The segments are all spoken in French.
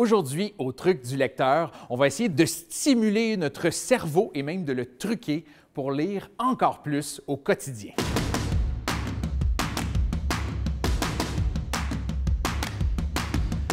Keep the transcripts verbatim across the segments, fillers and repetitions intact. Aujourd'hui, au truc du lecteur, on va essayer de stimuler notre cerveau et même de le truquer pour lire encore plus au quotidien.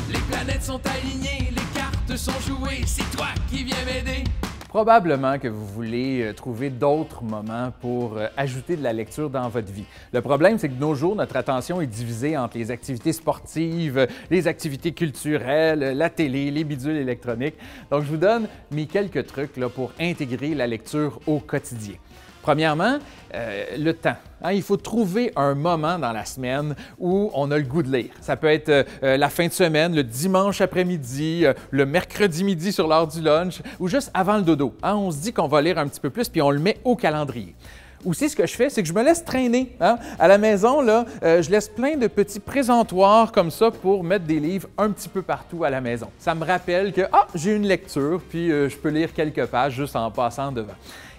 Les planètes sont alignées, les cartes sont jouées, c'est toi qui viens m'aider. Probablement que vous voulez trouver d'autres moments pour ajouter de la lecture dans votre vie. Le problème, c'est que de nos jours, notre attention est divisée entre les activités sportives, les activités culturelles, la télé, les bidules électroniques. Donc, je vous donne mes quelques trucs là, pour intégrer la lecture au quotidien. Premièrement, euh, le temps. Hein, il faut trouver un moment dans la semaine où on a le goût de lire. Ça peut être euh, la fin de semaine, le dimanche après-midi, euh, le mercredi midi sur l'heure du lunch ou juste avant le dodo. Hein, on se dit qu'on va lire un petit peu plus puis on le met au calendrier. Aussi, ce que je fais, c'est que je me laisse traîner. Hein? À la maison, là, euh, je laisse plein de petits présentoirs comme ça pour mettre des livres un petit peu partout à la maison. Ça me rappelle que ah, j'ai une lecture, puis euh, je peux lire quelques pages juste en passant devant.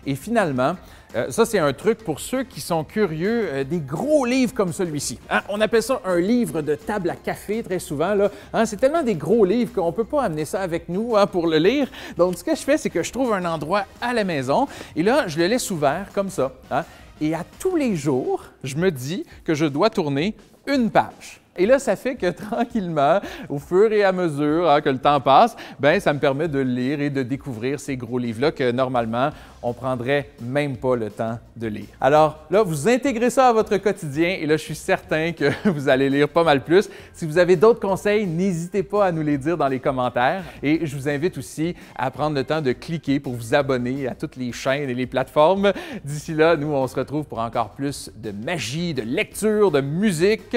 Et finalement, euh, ça, c'est un truc pour ceux qui sont curieux euh, des gros livres comme celui-ci. Hein? On appelle ça un livre de table à café très souvent. Là. Hein? C'est tellement des gros livres qu'on ne peut pas amener ça avec nous hein, pour le lire. Donc, ce que je fais, c'est que je trouve un endroit à la maison et là, je le laisse ouvert comme ça. Hein? Et à tous les jours, je me dis que je dois tourner une page. Et là, ça fait que tranquillement, au fur et à mesure hein, que le temps passe, ben, ça me permet de lire et de découvrir ces gros livres-là que normalement, on ne prendrait même pas le temps de lire. Alors là, vous intégrez ça à votre quotidien et là, je suis certain que vous allez lire pas mal plus. Si vous avez d'autres conseils, n'hésitez pas à nous les dire dans les commentaires. Et je vous invite aussi à prendre le temps de cliquer pour vous abonner à toutes les chaînes et les plateformes. D'ici là, nous, on se retrouve pour encore plus de magie, de lecture, de musique.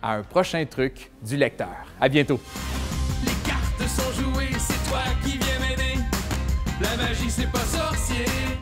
À un prochain truc du lecteur. À bientôt! Les cartes sont jouées, c'est toi qui viens m'aider. La magie, c'est pas sorcier.